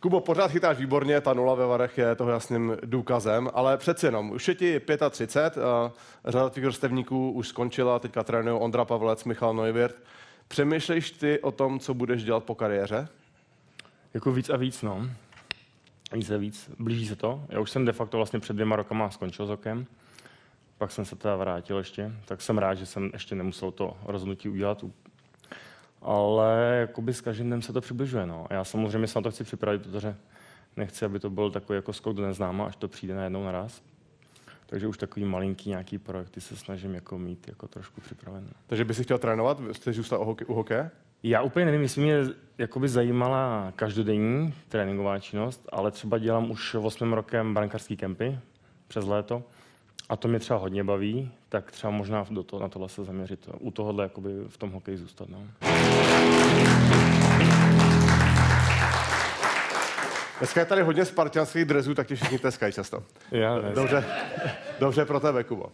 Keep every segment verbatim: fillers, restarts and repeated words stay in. Kubo, pořád chytáš výborně, ta nula ve Varech je toho jasným důkazem, ale přeci jenom, už je ti třicet pět, řada tvých vrstevníků už skončila, teďka trénují Ondra Pavlec, Michal Neuwirt. Přemýšlíš ty o tom, co budeš dělat po kariéře? Jako víc a víc, no. Víc a víc, blíží se to. Já už jsem de facto vlastně před dvěma rokama skončil s hokejem, pak jsem se teda vrátil ještě, tak jsem rád, že jsem ještě nemusel to rozhodnutí udělat. Ale jakoby s každým dnem se to přibližuje. No. Já samozřejmě se na to chci připravit, protože nechci, aby to byl takový jako skok do neznáma, až to přijde najednou naraz. Takže už takový malinký nějaký projekty se snažím jako mít jako trošku připravený. Takže bys si chtěl trénovat? Chceš zůstat u hokeje? Já úplně nevím, jestli mě jakoby zajímala každodenní tréninková činnost, ale třeba dělám už osmým rokem brankářský kempy přes léto. A to mě třeba hodně baví, tak třeba možná do toho, na tohle se zaměřit. U tohohle jakoby v tom hokeji zůstat. No. Dneska je tady hodně spartianských drezů, tak tě všichni tleskají často. Já, dobře, dobře pro tebe, Kubo.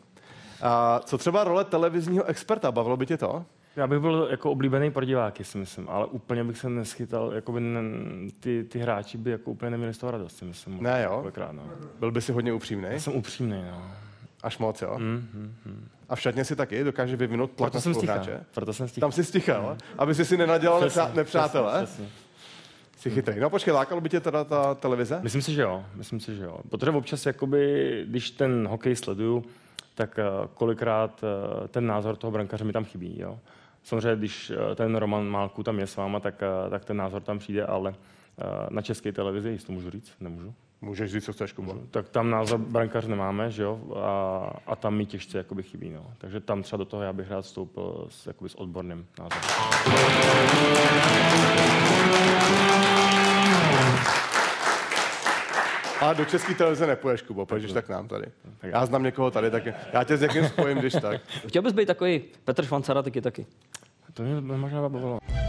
A co třeba role televizního experta? Bavilo by tě to? Já bych byl jako oblíbený pro diváky, si myslím, ale úplně bych se neschytal, jakoby ne, ty, ty hráči by jako úplně neměli z toho radost, si myslím. Ne jo? Kolikrát, no. Byl by si hodně upřímný? Já jsem upřímný, no. Až moc, jo? Mm, mm, mm. A v šatně si taky dokáže vyvinout tlak na spoluhráče? Proto jsem stichal. Tam si stichal, mm. aby si si nenadělal přesně, nepřátele? Přesně, přesně. Jsi chytrý. No počkej, lákalo by tě teda ta televize? Myslím si, že jo. Myslím si, že jo. Protože občas, jakoby, když ten hokej sleduju, tak kolikrát ten názor toho brankaře mi tam chybí, jo? Samozřejmě, když ten Roman Málku tam je s váma, tak, tak ten názor tam přijde, ale na české televizi, jestli to můžu říct, nemůžu. Můžeš říct, co chceš, Kuba. Tak tam názor brankář nemáme, že jo? A, a tam mi těžce jakoby chybí, no. Takže tam třeba do toho já bych rád vstoupil s, jakoby, s odborným názorem. A do české televize nepůjdeš, Kubo, půjdeš tak nám tady. Já znám někoho tady, tak já tě s někým spojím, když tak. Chtěl bys být takový Petr Švancara, taky taky. To mě možná bavilo.